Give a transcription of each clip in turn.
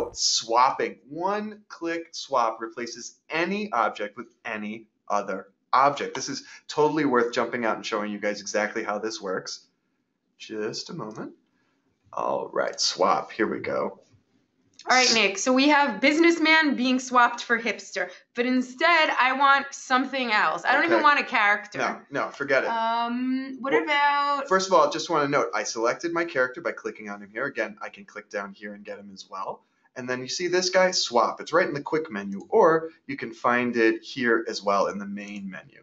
So swapping, one click swap replaces any object with any other object. This is totally worth jumping out and showing you guys exactly how this works. Just a moment. All right, swap, here we go. All right, Nick, so we have businessman being swapped for hipster, but instead I want something else. I don't even want a character. No, forget it. What about... First of all, I just want to note, I selected my character by clicking on him here. Again, I can click down here and get him as well. And then you see this guy, swap. It's right in the quick menu, or you can find it here as well in the main menu.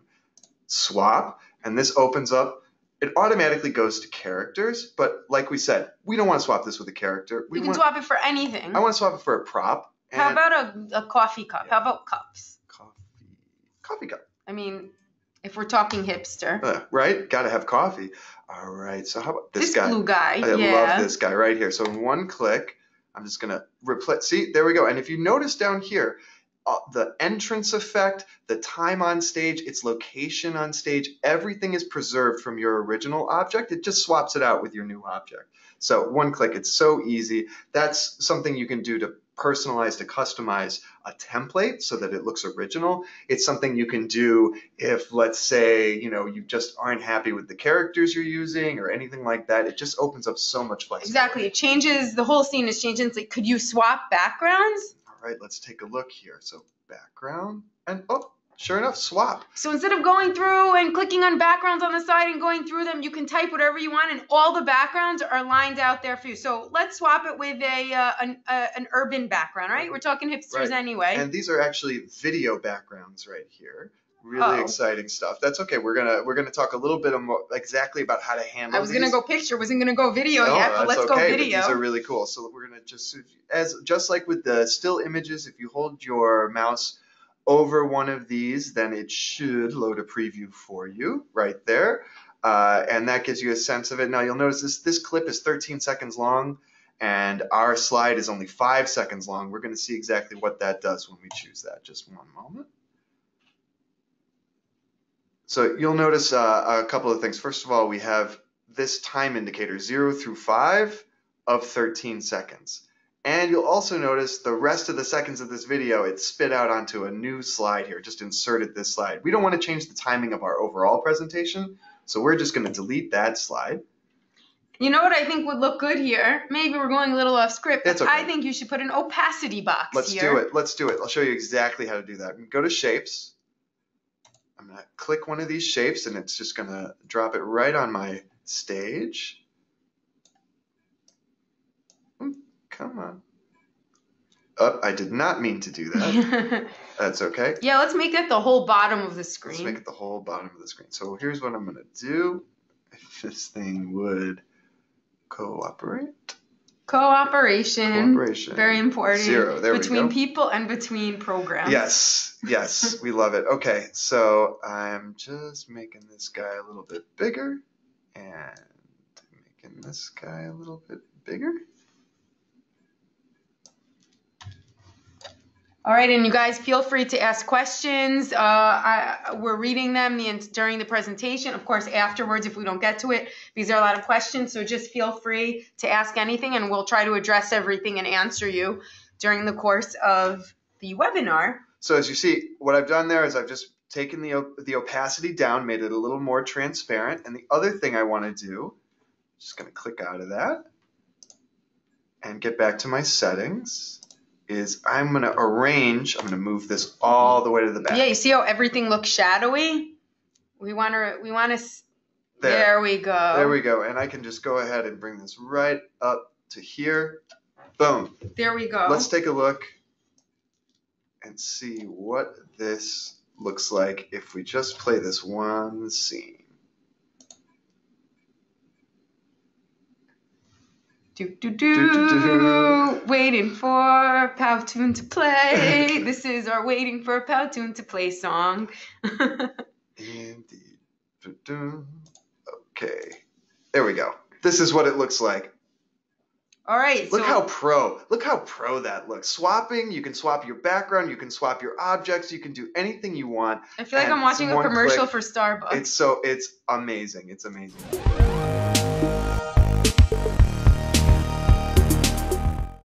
Swap, and this opens up. It automatically goes to characters, but like we said, we don't want to swap this with a character. We can swap it for anything. I want to swap it for a prop. And how about a coffee cup? Yeah. How about cups? Coffee cup. I mean, if we're talking hipster. Right? Got to have coffee. All right, so how about this guy? This blue guy, I love this guy right here. So in one click, I'm just going to replace. See, there we go. And if you notice down here, the entrance effect, the time on stage, its location on stage, everything is preserved from your original object. It just swaps it out with your new object. So one click, it's so easy. That's something you can do to personalize, to customize a template so that it looks original. It's something you can do if, let's say, you know, you just aren't happy with the characters you're using or anything like that. It just opens up so much flexibility. Exactly. It changes, the whole scene is changing. It's like, could you swap backgrounds? All right, let's take a look here. So background, and oh, sure enough, swap. So instead of going through and clicking on backgrounds on the side and going through them, you can type whatever you want, and all the backgrounds are lined out there for you. So let's swap it with an urban background, right? We're talking hipsters anyway. And these are actually video backgrounds right here. Really exciting stuff. That's okay. We're gonna talk a little bit exactly about how to handle. I was gonna go picture, wasn't gonna go video yet, but let's go video. These are really cool. So we're gonna just like with the still images, if you hold your mouse over one of these, then it should load a preview for you right there, and that gives you a sense of it. Now you'll notice this clip is 13 seconds long, and our slide is only 5 seconds long. We're gonna see exactly what that does when we choose that. Just one moment. So you'll notice a couple of things. First of all, we have this time indicator, 0 through 5 of 13 seconds. And you'll also notice the rest of the seconds of this video, it spit out onto a new slide here, just inserted this slide. We don't want to change the timing of our overall presentation, so we're just going to delete that slide. You know what I think would look good here? Maybe we're going a little off script. That's okay. I think you should put an opacity box here. Let's do it. I'll show you exactly how to do that. Go to Shapes. I'm going to click one of these shapes, and it's just going to drop it right on my stage. Ooh, come on. Oh, I did not mean to do that. That's okay. Yeah, let's make that the whole bottom of the screen. Let's make it the whole bottom of the screen. So here's what I'm going to do. If this thing would cooperate. Cooperation. Very important. 0. There we go. Between people and between programs. Yes. We love it. Okay, so I'm just making this guy a little bit bigger, and making this guy a little bit bigger. All right, and you guys feel free to ask questions. We're reading them during the presentation. Of course, afterwards, if we don't get to it, these are a lot of questions. So just feel free to ask anything, and we'll try to address everything and answer you during the course of the webinar. So as you see, what I've done there is I've just taken the opacity down, made it a little more transparent. And the other thing I want to do, I'm just going to click out of that and get back to my settings. Is I'm going to arrange, I'm going to move this all the way to the back. Yeah, you see how everything looks shadowy? We want to, there we go. There we go, and I can just go ahead and bring this right up to here. Boom. There we go. Let's take a look and see what this looks like if we just play this one scene. Waiting for Powtoon to play. This is our Waiting for Powtoon to Play song. Indeed. Okay. There we go. This is what it looks like. All right. Look how pro that looks. Swapping, you can swap your background, you can swap your objects, you can do anything you want. I feel like I'm watching a commercial for Starbucks. It's amazing. It's amazing.